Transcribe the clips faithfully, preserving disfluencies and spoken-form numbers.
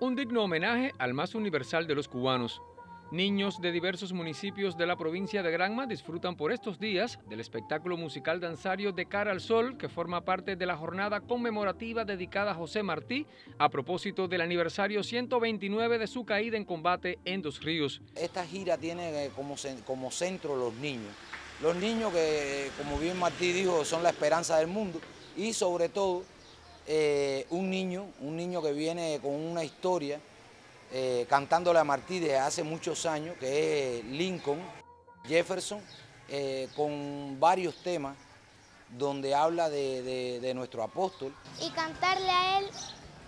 Un digno homenaje al más universal de los cubanos. Niños de diversos municipios de la provincia de Granma disfrutan por estos días del espectáculo musical danzario De cara al sol, que forma parte de la jornada conmemorativa dedicada a José Martí a propósito del aniversario ciento veintinueve de su caída en combate en Dos Ríos. Esta gira tiene como, como centro los niños. Los niños que, como bien Martí dijo, son la esperanza del mundo y sobre todo eh, un niño, un niño que viene con una historia Eh, cantándole a Martí desde hace muchos años, que es Lincoln Jefferson, eh, con varios temas donde habla de, de, de nuestro apóstol. Y cantarle a él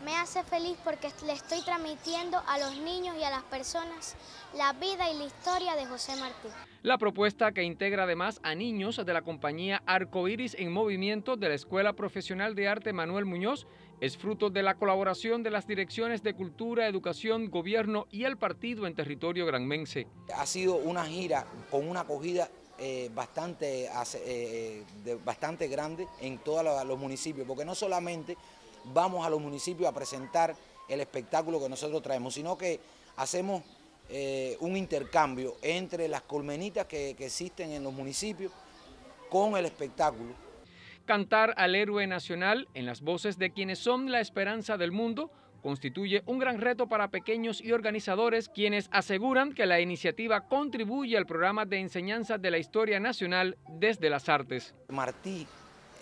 me hace feliz porque le estoy transmitiendo a los niños y a las personas la vida y la historia de José Martí. La propuesta, que integra además a niños de la compañía Arcoiris en Movimiento de la Escuela Profesional de Arte Manuel Muñoz, es fruto de la colaboración de las direcciones de Cultura, Educación, Gobierno y el Partido en territorio granmense. Ha sido una gira con una acogida eh, bastante, eh, de, bastante grande en todos los municipios, porque no solamente vamos a los municipios a presentar el espectáculo que nosotros traemos, sino que hacemos eh, un intercambio entre las colmenitas que, que existen en los municipios con el espectáculo. Cantar al héroe nacional en las voces de quienes son la esperanza del mundo constituye un gran reto para pequeños y organizadores, quienes aseguran que la iniciativa contribuye al programa de enseñanza de la historia nacional desde las artes. Martí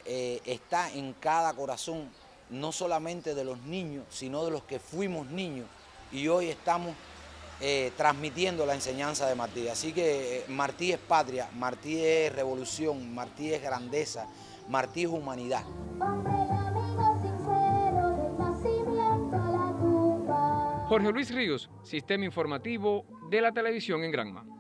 eh, está en cada corazón, no solamente de los niños, sino de los que fuimos niños y hoy estamos eh, transmitiendo la enseñanza de Martí. Así que eh, Martí es patria, Martí es revolución, Martí es grandeza, Martí es humanidad. Jorge Luis Ríos, Sistema Informativo de la Televisión en Granma.